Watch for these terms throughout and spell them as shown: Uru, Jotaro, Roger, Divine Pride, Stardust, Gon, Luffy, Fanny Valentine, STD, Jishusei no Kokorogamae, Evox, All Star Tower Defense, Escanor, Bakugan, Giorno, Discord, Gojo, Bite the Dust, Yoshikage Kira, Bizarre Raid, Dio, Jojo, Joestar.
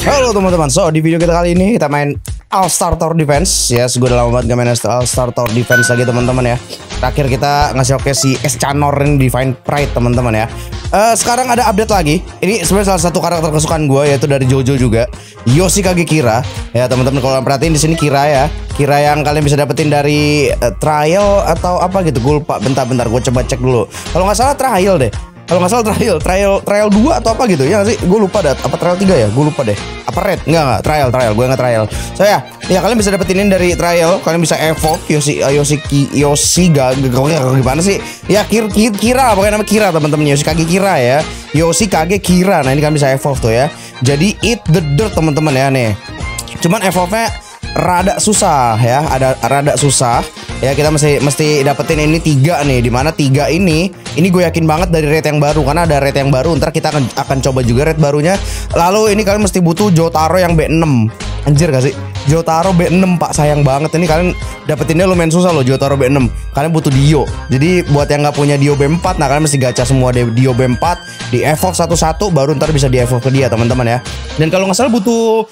Halo teman-teman, so di video kita kali ini kita main All Star Tower Defense. Yes, gue udah lama banget gak main All Star Tower Defense lagi teman-teman ya. Terakhir kita ngasih oke si Escanor ini Divine Pride teman-teman ya. Sekarang ada update lagi. Ini sebenarnya salah satu karakter kesukaan gue, yaitu dari Jojo juga, Yoshikage Kira. Ya teman-teman, kalau perhatiin di sini Kira ya. Kira yang kalian bisa dapetin dari trial atau apa gitu. Gue lupa, bentar-bentar gue coba cek dulu. Kalau nggak salah trial deh. Kalau nggak salah trial 2 atau apa gitu ya, nggak sih? Gue lupa deh, apa trial 3 ya? Gue lupa deh. Apa red? Nggak, trial. Gue nggak trial. So ya kalian bisa dapetin dari trial. Kalian bisa Evox, Kira teman-teman, Yoshikage Kira ya. Yoshikage Kira. Nah ini kalian bisa Evox tuh ya. Jadi eat the dirt teman-teman ya nih. Cuman Evox-nya rada susah ya, ada rada susah. Ya kita mesti dapetin ini 3 nih, dimana 3 ini gue yakin banget dari raid yang baru, karena ada raid yang baru. Ntar kita akan coba juga raid barunya. Lalu ini kalian mesti butuh Jotaro yang B6. Anjir gak sih? Jotaro B6 pak, sayang banget. Ini kalian dapetinnya lumayan susah loh, Jotaro B6. Kalian butuh Dio. Jadi buat yang gak punya Dio B4, nah kalian mesti gacha semua Dio B4, di evolve satu-satu, baru ntar bisa di evolve ke dia teman-teman ya. Dan kalau gak salah butuh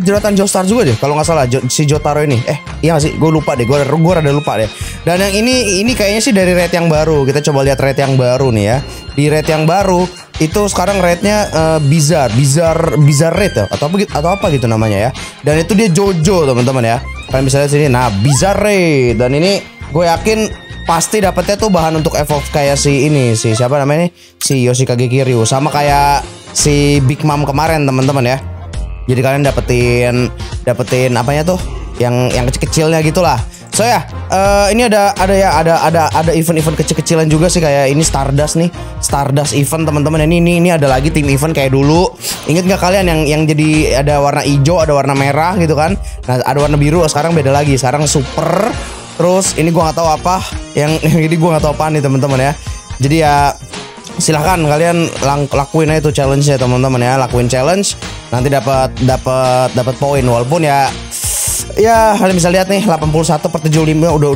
jeratan Joestar juga deh, kalau gak salah si Jotaro ini. Iya gak sih? Gue lupa deh, gue rada lupa deh. Dan yang ini kayaknya sih dari raid yang baru. Kita coba lihat raid yang baru nih ya. Di raid yang baru itu sekarang raidnya Bizarre Raid ya, atau apa gitu namanya ya. Dan itu dia Jojo teman-teman ya. Kalian bisa lihat sini, nah Bizarre Raid. Dan ini gue yakin pasti dapetnya tuh bahan untuk evolve kayak si ini, si siapa namanya nih, si Yoshikage Kira, sama kayak si Big Mom kemarin teman-teman ya. Jadi kalian dapetin apanya tuh, yang kecil-kecilnya gitulah. So ya, ini ada event-event kecil-kecilan juga sih, kayak ini Stardust nih. Stardust event teman-teman. Ini ada lagi tim event kayak dulu. Ingat nggak kalian yang jadi ada warna hijau, ada warna merah gitu kan? Nah, ada warna biru sekarang beda lagi. Sekarang super. Terus ini gua nggak tahu apa yang ini gua nggak tahu apa nih teman-teman ya. Jadi ya silahkan kalian lakuin aja tuh challenge ya teman-teman ya. Lakuin challenge, nanti dapat poin, walaupun ya kalian bisa lihat nih 81/75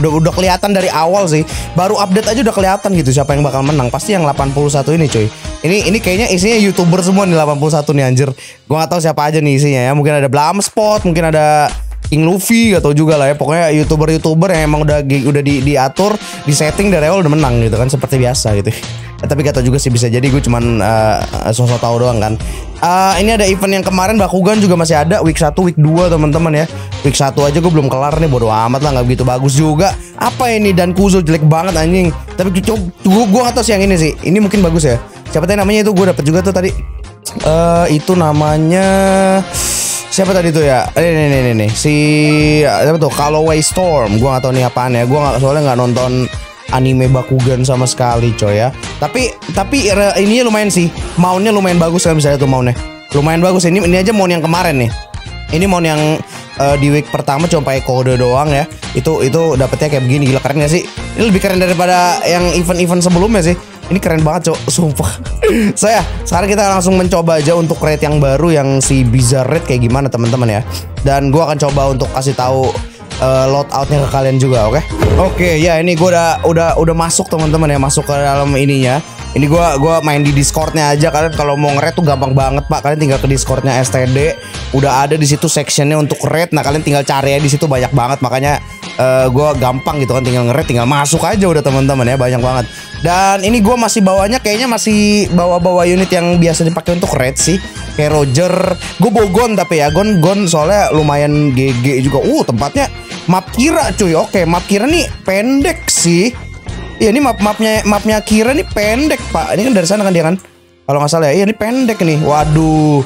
udah kelihatan dari awal sih. Baru update aja udah kelihatan gitu siapa yang bakal menang. Pasti yang 81 ini cuy. Ini kayaknya isinya YouTuber semua nih 81 nih anjir. Gua gak tahu siapa aja nih isinya ya. Mungkin ada Blamspot, mungkin ada King Luffy, gak tau juga lah ya. Pokoknya YouTuber yang emang udah diatur, disetting dari awal udah menang gitu kan, seperti biasa gitu. Tapi gak tau juga sih, bisa jadi gue cuman sosok tahu doang kan. Ini ada event yang kemarin Bakugan juga masih ada, week 1, week 2 teman-teman ya. Week 1 aja gue belum kelar nih, bodo amat lah, gak begitu bagus juga. Apa ini dan Kuzo jelek banget anjing. Tapi gue gak tau sih yang ini sih. Ini mungkin bagus ya. Siapa tadi namanya itu, gue dapet juga tuh tadi. Itu namanya siapa tadi tuh ya? Ini si siapa tuh? Callaway Storm. Gue gak tau nih apaan ya. Gue soalnya gak nonton anime Bakugan sama sekali coy ya. Tapi ini lumayan sih. Mountnya lumayan bagus kan, misalnya tuh mountnya lumayan bagus. Ini aja mount yang kemarin nih. Ini mount yang di week pertama cuma pakai kode doang ya. Itu dapetnya kayak begini, gila keren gak sih? Ini lebih keren daripada yang event-event sebelumnya sih. Ini keren banget cok, sumpah. Saya sekarang kita langsung mencoba aja untuk raid yang baru, yang si Bizarre Raid kayak gimana teman-teman ya. Dan gua akan coba untuk kasih tahu loadoutnya ke kalian juga, oke? Oke, ya ini gue udah masuk teman-teman ya, masuk ke dalam ininya. Ini gue main di Discordnya aja. Kalian kalau mau nge-raid tuh gampang banget pak. Kalian tinggal ke Discordnya STD, udah ada di situ sectionnya untuk raid. Nah kalian tinggal cari aja di situ, banyak banget. Makanya gue gampang gitu kan, tinggal nge-raid, tinggal masuk aja udah teman-teman ya, banyak banget. Dan ini gue masih bawanya, kayaknya masih bawa-bawa unit yang biasa dipakai untuk raid sih. Kayak Roger, gue bawa Gon tapi ya, Gon soalnya lumayan GG juga. Tempatnya map Kira cuy. Oke, map Kira nih pendek sih. Iya, ini mapnya Kira nih pendek pak. Ini kan dari sana kan dia kan, kalau nggak salah ya. Iya, ini pendek nih. Waduh,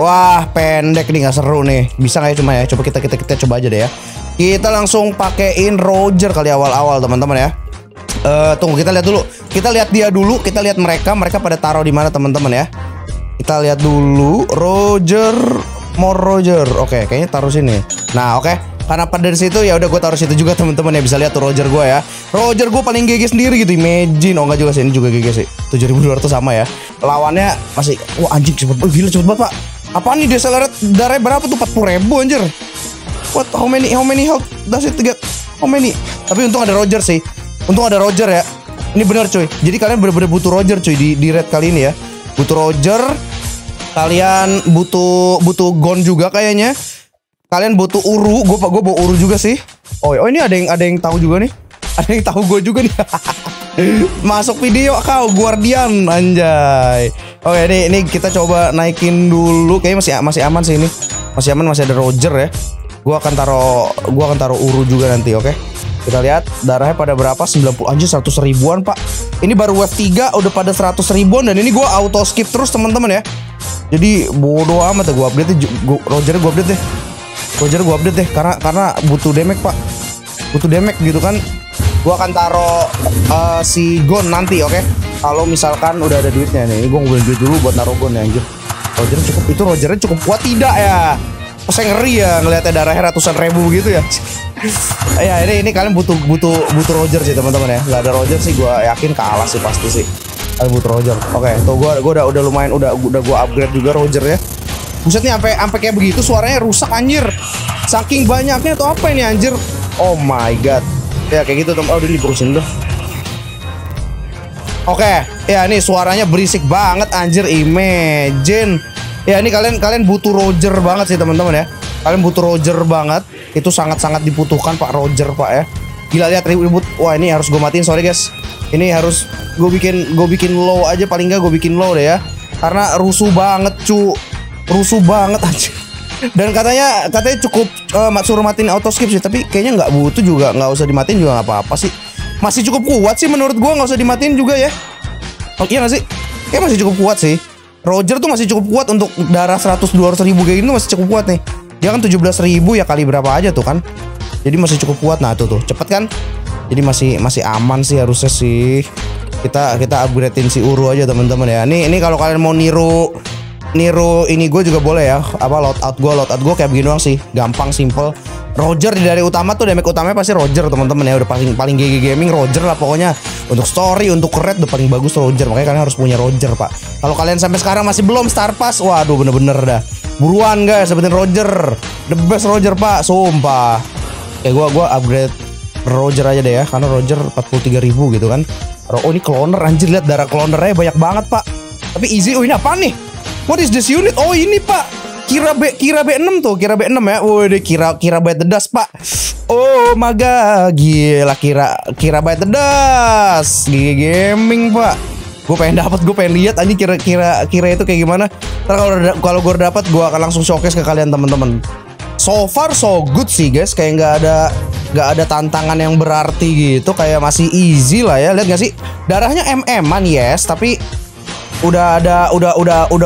wah pendek nih, nggak seru nih. Bisa nggak ya cuma ya? Coba kita coba aja deh ya. Kita langsung pakein Roger kali awal-awal teman-teman ya. Tunggu, kita lihat dulu. Kita lihat dia dulu. Kita lihat mereka pada taruh di mana teman-teman ya. Kita lihat dulu Roger, more Roger. Oke, kayaknya taruh sini. Nah, oke. Karena pada dari situ ya udah gue taruh situ juga teman-teman ya. Bisa lihat tuh Roger gue ya. Roger gue paling GG sendiri gitu. Imagine, oh enggak juga sih, ini juga GG sih. 7.200 sama ya. Lawannya masih wah anjing, cepet banget. Gila cepet banget, Pak. Apaan nih deseleret darahnya berapa tuh? 40.000 anjir. What, how many health does it get? How many? Tapi untung ada Roger sih. Untung ada Roger ya. Ini bener cuy. Jadi kalian bener-bener butuh Roger cuy di raid kali ini ya. Butuh Roger. Kalian butuh Gon juga kayaknya. Kalian butuh Uru. Gue bawa Uru juga sih. Oh ini ada yang tahu juga nih. Ada yang tahu gue juga nih. Masuk video kau Guardian anjay. Oke ini kita coba naikin dulu. Kayaknya masih aman sih ini. Masih aman, masih ada Roger ya. Gua akan taruh Uru juga nanti, oke. Kita lihat darahnya pada berapa? 90 anjir, 100 ribuan, Pak. Ini baru wave 3 udah pada 100 ribuan dan ini gua auto skip terus, teman-teman ya. Jadi bodo amat ya, gua update deh. Roger gua update deh karena butuh damage, Pak. Butuh damage gitu kan. Gua akan taruh si Gon nanti, oke. Kalau misalkan udah ada duitnya nih. Ini gua ngumpulin duit dulu buat taruh Gon ya, anjir. Roger cukup itu, Rogernya cukup kuat tidak ya? Oh, saya ngeri ya ngeliatnya darahnya ratusan ribu gitu ya. Ya ini kalian butuh Roger sih teman-teman ya. Gak ada Roger sih gue yakin kalah sih pasti sih. Kalian butuh Roger. Oke, tuh gue udah lumayan udah gue upgrade juga Roger ya. Buset nih sampai kayak begitu suaranya rusak anjir. Saking banyaknya atau apa ini anjir? Oh my god. Ya kayak gitu teman. Oh ini dikurusin dulu. Oke, ya ini suaranya berisik banget anjir. Imagine. Ya ini kalian butuh Roger banget sih teman-teman ya. Kalian butuh Roger banget. Itu sangat-sangat dibutuhkan Pak Roger Pak ya. Gila lihat ribut. Wah ini harus gue matiin, sorry guys. Ini harus gue bikin low aja, paling nggak gue bikin low deh ya. Karena rusuh banget cu. Rusuh banget aja. Dan katanya cukup suruh matiin auto skip sih. Tapi kayaknya nggak butuh juga, nggak usah dimatiin juga nggak apa-apa sih. Masih cukup kuat sih menurut gue, nggak usah dimatiin juga ya. Oh, iya nggak sih? Kayak masih cukup kuat sih. Roger tuh masih cukup kuat untuk darah 100-200 ribu kayak gini tuh masih cukup kuat nih. Dia kan 17 ribu ya kali berapa aja tuh kan. Jadi masih cukup kuat. Nah tuh cepet kan. Jadi masih aman sih harusnya sih. Kita upgradein si Uru aja teman-teman ya. Ini kalau kalian mau niru ini gue juga boleh ya. Apa loadout gue kayak begini doang sih. Gampang simple. Roger di dari utama tuh damage utamanya pasti Roger teman-teman ya. Udah paling GG Gaming Roger lah pokoknya. Untuk story, untuk red udah paling bagus Roger. Makanya kalian harus punya Roger pak. Kalau kalian sampai sekarang masih belum Star Pass, waduh bener-bener dah. Buruan guys, dapetin Roger. The best Roger pak, sumpah. Kayak gue upgrade Roger aja deh ya. Karena Roger 43.000 gitu kan. Oh ini cloner anjir, lihat darah clonernya banyak banget pak. Tapi easy, oh ini apa nih? What is this unit? Oh ini pak, Kira B6 tuh, Kira B6 ya. Waduh, Kira Bite the Dust, Pak. Oh my god, gila Kira Bite the Dust. GG Gaming, Pak. Gue pengen lihat anjing Kira itu kayak gimana. Ntar kalau gue dapat, gue akan langsung showcase ke kalian, teman-teman. So far so good sih, guys. Kayak nggak ada tantangan yang berarti gitu, kayak masih easy lah ya. Lihat nggak sih? Darahnya MM-an, yes, tapi udah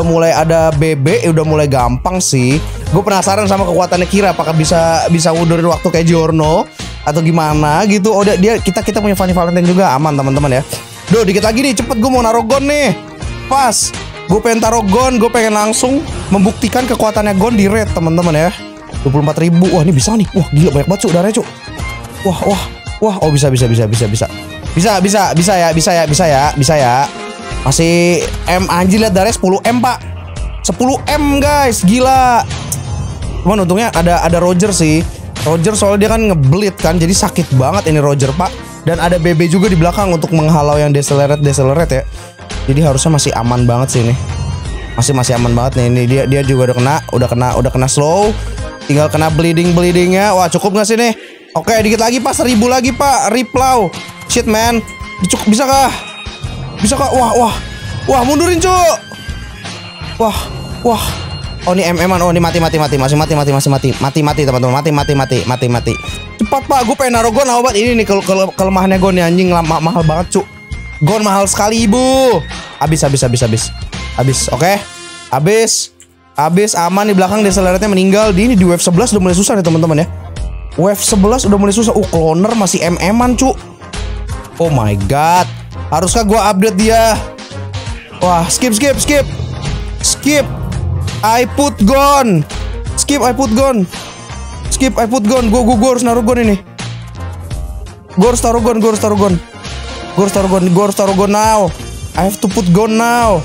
mulai ada BB, udah mulai gampang sih. Gue penasaran sama kekuatannya Kira, apakah bisa mundurin waktu kayak Giorno atau gimana gitu. Oh dia kita punya Fanny Valentine juga aman teman-teman ya. Duh dikit lagi nih, cepet gue mau naruh Gon nih. Pas gue pengen taruh Gon, gue pengen langsung membuktikan kekuatannya Gon di raid teman-teman ya. 24.000. Wah ini bisa nih. Wah gila banyak banget cu darahnya cu. Wah. Oh bisa ya. Masih M anjir, lihat darahnya 10M pak. 10M guys, gila. Cuman untungnya ada Roger sih. Roger soalnya dia kan ngebleed kan, jadi sakit banget ini Roger pak. Dan ada BB juga di belakang untuk menghalau yang deceleret ya. Jadi harusnya masih aman banget sih ini. Masih aman banget nih. Ini dia juga udah kena slow. Tinggal kena bleedingnya. Wah cukup nggak sih nih? Oke dikit lagi pak, 1000 lagi pak. Riplow. Shit man. Cukup bisa kah? Bisa kok. Wah mundurin cuk. Wah. Oh ini MM-an. Oh ini mati teman-teman. Mati. Cepat Pak, gue pengen naruh Gon obat ini nih. Kelemahannya Gon nih anjing mahal banget cuk. Gon mahal sekali ibu. Habis. Oke. Habis aman di belakang deseleratnya meninggal. Di ini di wave 11 udah mulai susah nih teman-teman ya. Wave 11 udah mulai susah. Cloner masih MM-an cuk. Oh my god. Haruskah gue update dia? Wah, skip. I put Gon. Gue harus naruh Gon ini. Gue harus taruh Gon now. I have to put Gon now.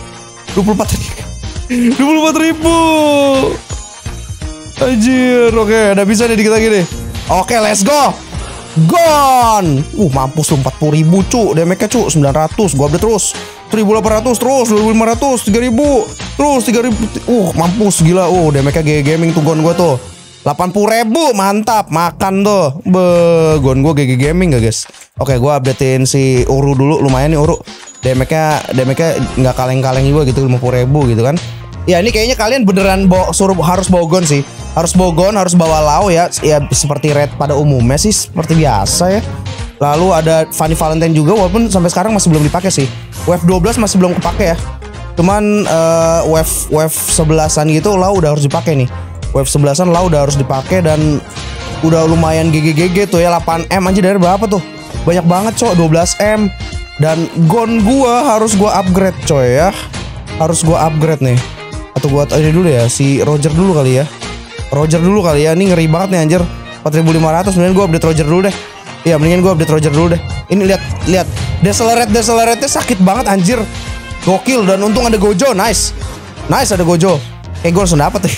24.000. Anjir, oke, udah bisa nih dikit lagi nih. Oke, let's go. Gon. Mampus 40.000 cu. Damage-nya cu 900. Gua update terus. 1800, terus 2500, 3000, terus 3000. Mampus gila. Damage-nya GG Gaming tuh Gon gua tuh. 80.000, mantap, makan tuh. Gon gua GG Gaming gak, guys? Oke, gua updatein si Uru dulu, lumayan nih Uru. Damage-nya nggak kaleng-kaleng juga gitu, 50.000 gitu kan. Ya, ini kayaknya kalian beneran harus bawa Gon sih. Harus bawa Gon, harus bawa Lau ya. Ya seperti raid pada umumnya sih, seperti biasa ya. Lalu ada Fanny Valentine juga, walaupun sampai sekarang masih belum dipakai sih. Wave 12 masih belum kepake ya. Cuman wave 11-an gitu Lau udah harus dipakai nih. Wave 11-an Lau udah harus dipakai dan udah lumayan GG-GG tuh ya. 8M anjir, dari berapa tuh? Banyak banget coy, 12M. Dan Gon gua harus gua upgrade coy ya. Harus gua upgrade nih. Atau gua aja dulu ya, si Roger dulu kali ya. Roger dulu kali ya, ini ngeri banget nih anjir. 4500, mendingan gua update Roger dulu deh. Iya, mendingan gua update Roger dulu deh. Ini lihat. Decelerate'nya sakit banget anjir. Gokil, dan untung ada Gojo, nice. Nice ada Gojo. Gua langsung dapet nih.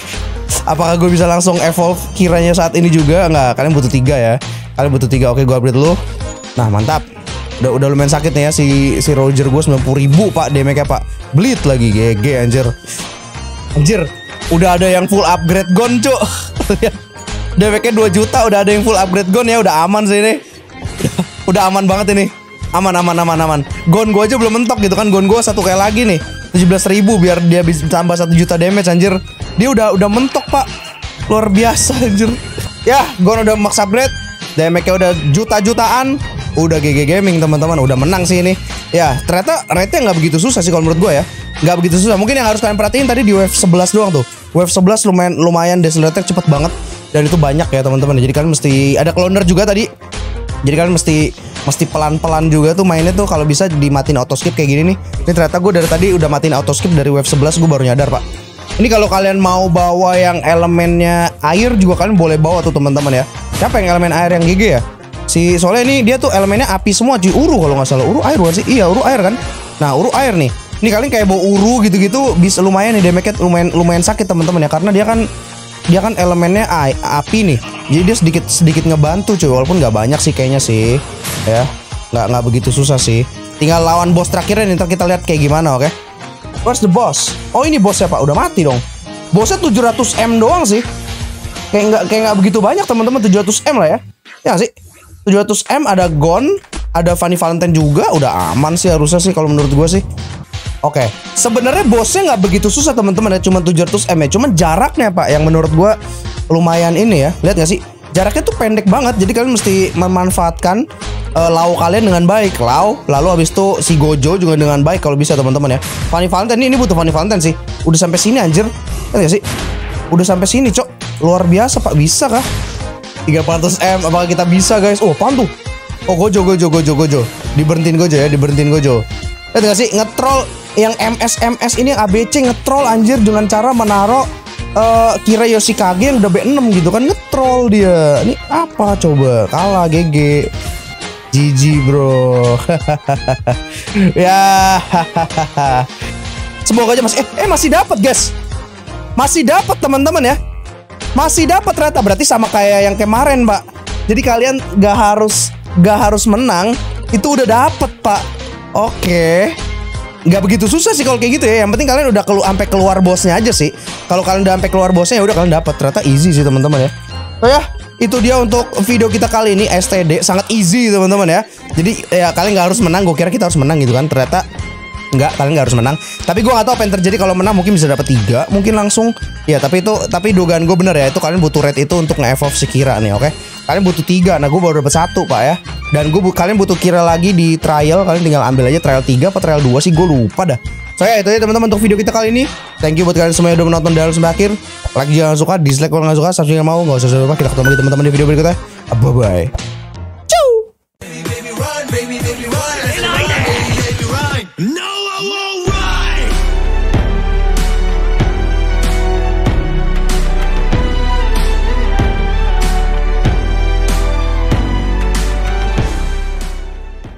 Apakah gue bisa langsung evolve kiranya saat ini juga? Enggak, kalian butuh 3 ya. Kalian butuh 3. Oke, gua update dulu. Nah, mantap. Udah lumayan sakit nih ya si Roger gue 90.000 pak damage-nya pak. Bleed lagi, GG anjir. Anjir, udah ada yang full upgrade Gon cuk. Damage-nya 2 juta udah ada yang full upgrade Gon ya, udah aman sih ini. Udah aman banget ini. Aman. Gon gue aja belum mentok gitu kan. Gon gue satu kayak lagi nih. 17.000 biar dia bisa tambah 1 juta damage anjir. Dia udah mentok pak. Luar biasa anjir. Ya, Gon udah max upgrade. Damage-nya udah juta-jutaan. Udah GG Gaming teman-teman, udah menang sih ini. Ya, ternyata rate-nya nggak begitu susah sih kalau menurut gue ya. Nggak begitu susah. Mungkin yang harus kalian perhatiin tadi di wave 11 doang tuh. Wave 11 lumayan decelerator cepet banget. Dan itu banyak ya teman-teman. Jadi kalian mesti ada cloner juga tadi. Jadi kalian mesti pelan-pelan juga tuh mainnya tuh, kalau bisa dimatiin auto skip kayak gini nih. Ini ternyata gue dari tadi udah matiin auto skip dari wave 11, gue baru nyadar, Pak. Ini kalau kalian mau bawa yang elemennya air juga kalian boleh bawa tuh teman-teman ya. Siapa yang elemen air yang GG ya? Si soalnya ini dia tuh elemennya api semua cuy. Uru kalau nggak salah, Uru air bukan sih? Iya, Uru air kan. Nah, Uru air nih. Ini kalian kayak bawa Uru gitu-gitu bisa lumayan nih, damage-nya lumayan sakit teman-teman ya, karena dia kan elemennya api nih. Jadi dia sedikit ngebantu cuy, walaupun nggak banyak sih kayaknya sih. Ya, nggak begitu susah sih. Tinggal lawan bos terakhirnya nih, ntar kita lihat kayak gimana, oke? Where's the boss? Oh, ini bosnya Pak, udah mati dong. Bosnya 700M doang sih. Kayak nggak begitu banyak teman-teman, 700M lah ya. Ya sih. 700M ada Gon, ada Fanny Valentine juga, udah aman sih harusnya sih kalau menurut gue sih. Oke, sebenarnya bosnya nggak begitu susah teman-teman ya, cuma 700M ya, cuman jaraknya Pak yang menurut gue lumayan ini ya. Lihat nggak sih? Jaraknya tuh pendek banget, jadi kalian mesti memanfaatkan Lau kalian dengan baik, Lau. Lalu habis itu si Gojo juga dengan baik kalau bisa teman-teman ya. Fanny Valentine ini butuh Fanny Valentine sih. Udah sampai sini anjir. Lihat nggak sih? Udah sampai sini, Cok. Luar biasa Pak, bisa kah? 300M, apakah kita bisa guys? Oh, pantu. Oh, Gojo. Diberhentiin Gojo ya, Lihat gak sih, ngetrol yang MS ini, yang ABC ngetrol anjir dengan cara menaruh Kira Yoshikage yang udah B6 gitu kan, ngetrol dia. Ini apa coba? Kalah GG. GG bro. Ya. Semoga aja masih masih dapat guys. Masih dapat teman-teman ya. Masih dapat rata, berarti sama kayak yang kemarin Pak. Jadi kalian gak harus menang, itu udah dapet Pak. Oke, nggak begitu susah sih kalau kayak gitu ya. Yang penting kalian udah sampai keluar bosnya aja sih. Kalau kalian udah sampai keluar bosnya ya udah kalian dapet. Ternyata easy sih teman-teman ya. Oh ya, itu dia untuk video kita kali ini, STD sangat easy teman-teman ya. Jadi ya kalian nggak harus menang. Gue kira kita harus menang gitu kan, ternyata enggak, kalian nggak harus menang. Tapi gue nggak tahu apa yang terjadi kalau menang, mungkin bisa dapat 3, mungkin langsung. Ya tapi dugaan gue bener ya, itu kalian butuh rate itu untuk nge-evolve si Kira nih, oke? Kalian butuh 3, nah gue baru dapat 1 Pak ya. Dan kalian butuh Kira lagi di trial, kalian tinggal ambil aja trial 3 atau trial 2 sih, gue lupa dah. So ya itu aja teman-teman untuk video kita kali ini. Thank you buat kalian semua yang udah menonton dari sampai akhir. Like jangan suka, dislike kalau nggak suka, subscribe kalau nggak mau, nggak usah lupa. Kita ketemu lagi teman-teman di video berikutnya. Bye bye.